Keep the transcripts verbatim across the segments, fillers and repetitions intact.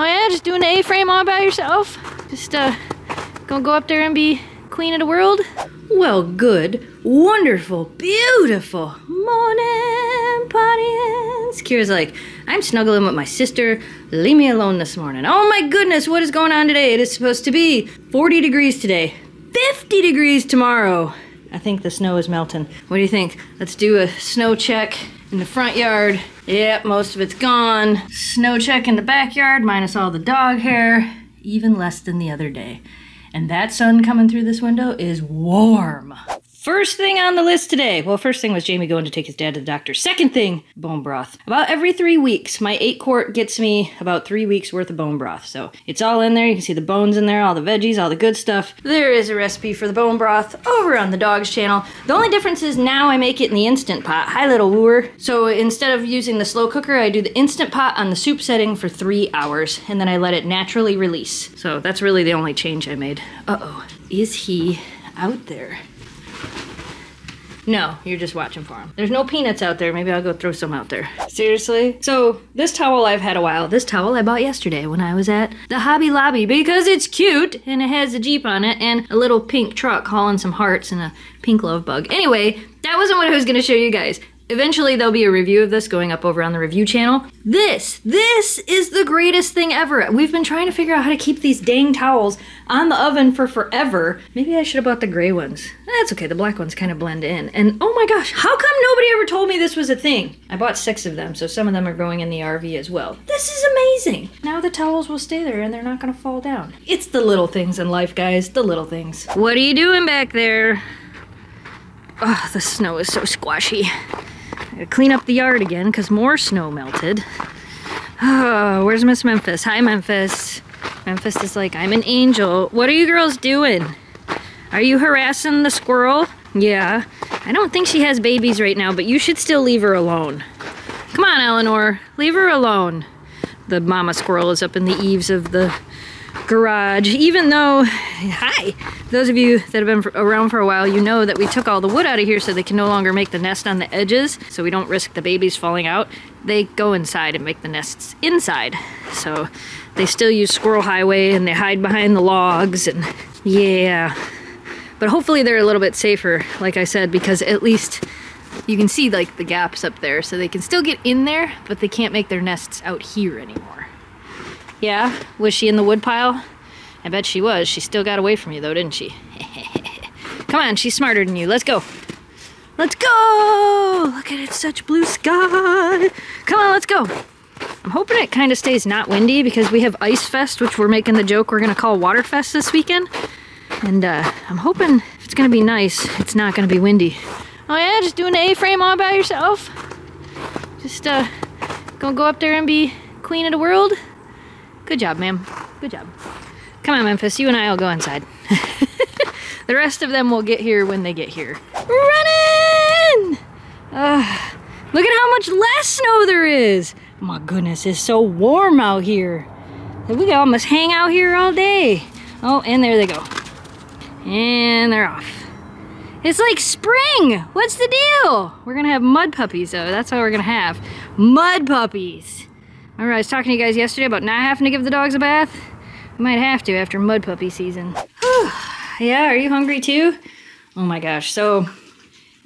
Oh yeah, just doing the A-frame all by yourself. Just uh, gonna go up there and be queen of the world. Well, good, wonderful, beautiful morning, audience. Kira's like, I'm snuggling with my sister. Leave me alone this morning. Oh my goodness, what is going on today? It is supposed to be forty degrees today, fifty degrees tomorrow. I think the snow is melting. What do you think? Let's do a snow check in the front yard. Yep, most of it's gone. Snow check in the backyard, minus all the dog hair, even less than the other day. And that sun coming through this window is warm. First thing on the list today. Well, first thing was Jamie going to take his dad to the doctor. Second thing, bone broth. About every three weeks, my eight quart gets me about three weeks worth of bone broth. So it's all in there. You can see the bones in there, all the veggies, all the good stuff. There is a recipe for the bone broth over on the dog's channel. The only difference is now I make it in the Instant Pot. Hi, little wooer. So instead of using the slow cooker, I do the Instant Pot on the soup setting for three hours, and then I let it naturally release. So that's really the only change I made. Uh-oh, is he out there? No, you're just watching for them. There's no peanuts out there. Maybe I'll go throw some out there. Seriously? So this towel I've had a while. This towel I bought yesterday when I was at the Hobby Lobby because it's cute and it has a Jeep on it and a little pink truck hauling some hearts and a pink love bug. Anyway, that wasn't what I was gonna show you guys. Eventually there'll be a review of this going up over on the review channel. This, this is the greatest thing ever. We've been trying to figure out how to keep these dang towels on the oven for forever. Maybe I should have bought the gray ones. That's okay, the black ones kind of blend in. And oh my gosh, how come nobody ever told me this was a thing? I bought six of them, so some of them are going in the R V as well. This is amazing. Now the towels will stay there and they're not gonna fall down. It's the little things in life, guys, the little things. What are you doing back there? Oh, the snow is so squashy. I gotta clean up the yard again because more snow melted. Oh, where's Miss Memphis? Hi, Memphis. Memphis is like, I'm an angel. What are you girls doing? Are you harassing the squirrel? Yeah. I don't think she has babies right now, but you should still leave her alone. Come on, Eleanor. Leave her alone. The mama squirrel is up in the eaves of the garage, even though, hi, those of you that have been around for a while, you know that we took all the wood out of here so they can no longer make the nest on the edges, so we don't risk the babies falling out. They go inside and make the nests inside, so they still use squirrel highway and they hide behind the logs, and yeah, but hopefully they're a little bit safer, like I said, because at least you can see like the gaps up there, so they can still get in there, but they can't make their nests out here anymore. Yeah? Was she in the wood pile? I bet she was. She still got away from you though, didn't she? Come on, she's smarter than you. Let's go. Let's go! Look at it, such blue sky. Come on, let's go. I'm hoping it kind of stays not windy because we have Ice Fest, which we're making the joke we're going to call Water Fest this weekend. And uh, I'm hoping if it's going to be nice, it's not going to be windy. Oh yeah, just doing the A-frame all by yourself. Just uh, gonna go up there and be queen of the world. Good job, ma'am. Good job. Come on, Memphis. You and I will go inside. The rest of them will get here when they get here. Running! Uh, look at how much less snow there is. My goodness, it's so warm out here. We can almost hang out here all day. Oh, and there they go. And they're off. It's like spring. What's the deal? We're going to have mud puppies, though. That's all we're going to have. Mud puppies. Remember, I was talking to you guys yesterday about not having to give the dogs a bath? I might have to after mud puppy season. Whew. Yeah, are you hungry too? Oh my gosh, so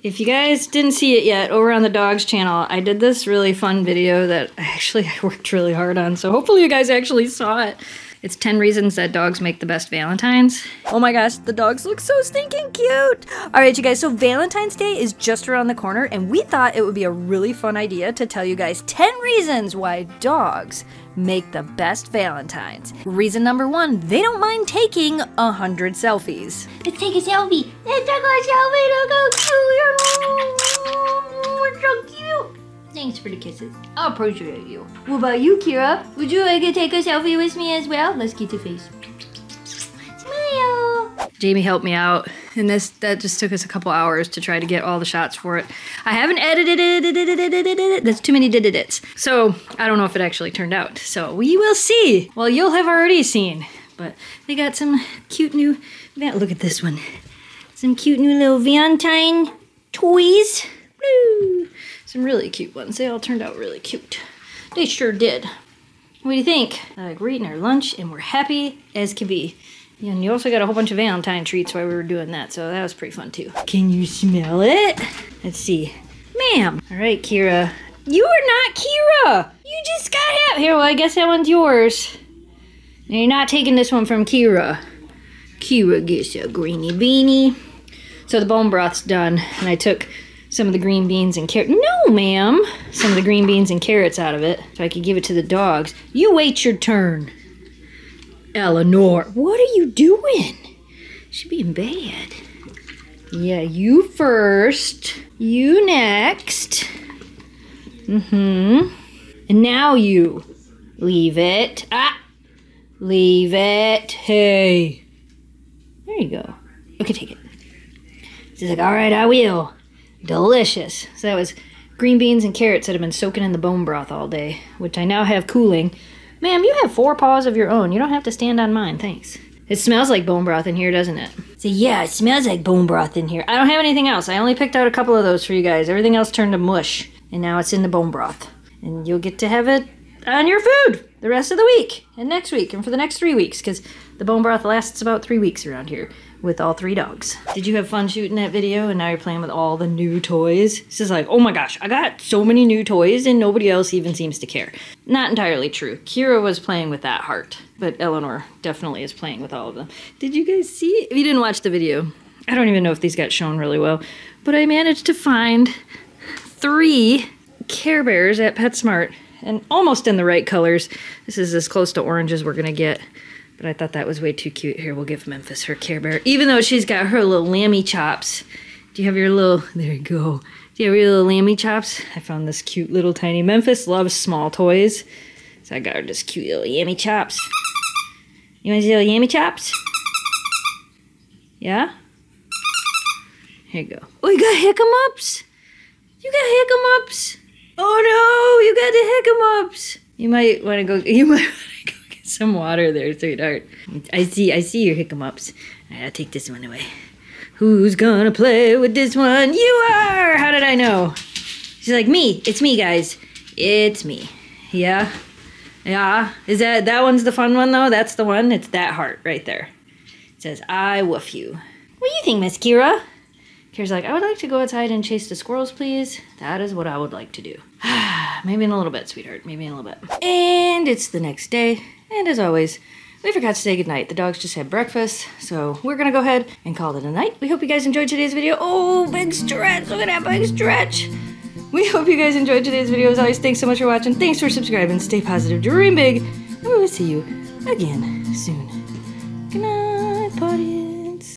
if you guys didn't see it yet, over on the dog's channel, I did this really fun video that actually I worked really hard on, so hopefully you guys actually saw it. It's ten reasons that dogs make the best Valentines. Oh my gosh, the dogs look so stinking cute. All right, you guys, so Valentine's Day is just around the corner and we thought it would be a really fun idea to tell you guys ten reasons why dogs make the best Valentines. Reason number one, they don't mind taking a hundred selfies. Let's take a selfie. Let's take a selfie, look how cute. We're so cute. Thanks for the kisses. I appreciate you. What about you, Kira? Would you like to take a selfie with me as well? Let's get your face. Smile! Jamie helped me out, and this that just took us a couple hours to try to get all the shots for it. I haven't edited it. That's too many did-its. So, I don't know if it actually turned out. So, we will see. Well, you'll have already seen. But they got some cute new... Look at this one. Some cute new little Valentine toys. Woo! Some really cute ones. They all turned out really cute. They sure did. What do you think? Uh, we're eating our lunch and we're happy as can be. And you also got a whole bunch of Valentine treats while we were doing that, so that was pretty fun too. Can you smell it? Let's see. Ma'am. All right, Kira. You are not Kira! You just got out here. Well, I guess that one's yours. And you're not taking this one from Kira. Kira gets a greeny beanie. So the bone broth's done, and I took some of the green beans and carrots. No, ma'am! Some of the green beans and carrots out of it, so I could give it to the dogs. You wait your turn. Eleanor, what are you doing? She's being bad. Yeah, you first. You next. Mm-hmm. And now you. Leave it. Ah! Leave it. Hey. There you go. Okay, take it. She's like, all right, I will. Delicious. So that was green beans and carrots that have been soaking in the bone broth all day, which I now have cooling. Ma'am, you have four paws of your own. You don't have to stand on mine, thanks. It smells like bone broth in here, doesn't it? So yeah, it smells like bone broth in here. I don't have anything else. I only picked out a couple of those for you guys. Everything else turned to mush, and now it's in the bone broth. And you'll get to have it on your food the rest of the week, and next week, and for the next three weeks, because the bone broth lasts about three weeks around here with all three dogs. Did you have fun shooting that video, and now you're playing with all the new toys? This is like, oh my gosh, I got so many new toys and nobody else even seems to care. Not entirely true. Kira was playing with that heart, but Eleanor definitely is playing with all of them. Did you guys see it? If you didn't watch the video, I don't even know if these got shown really well, but I managed to find three Care Bears at PetSmart and almost in the right colors. This is as close to orange as we're gonna get. But I thought that was way too cute. Here, we'll give Memphis her Care Bear. Even though she's got her little lammy chops. Do you have your little... There you go. Do you have your little lammy chops? I found this cute little tiny... Memphis loves small toys. So I got her this cute little yammy chops. You want these little yammy chops? Yeah? Here you go. Oh, you got hiccumups? You got hiccumups? Oh, no! You got the hiccumups! You might want to go... You might... Some water there, sweetheart. I see, I see your hiccups. All right, I'll take this one away. Who's gonna play with this one? You are! How did I know? She's like, me. It's me, guys. It's me. Yeah? Yeah? Is that, that one's the fun one, though? That's the one? It's that heart right there. It says, I woof you. What do you think, Miss Kira? Kira's like, I would like to go outside and chase the squirrels, please. That is what I would like to do. Maybe in a little bit, sweetheart. Maybe in a little bit. And it's the next day. And as always, we forgot to say goodnight. The dogs just had breakfast, so we're gonna go ahead and call it a night. We hope you guys enjoyed today's video. Oh, big stretch, look at that big stretch. We hope you guys enjoyed today's video. As always, thanks so much for watching. Thanks for subscribing. Stay positive, dream big, and we will see you again soon.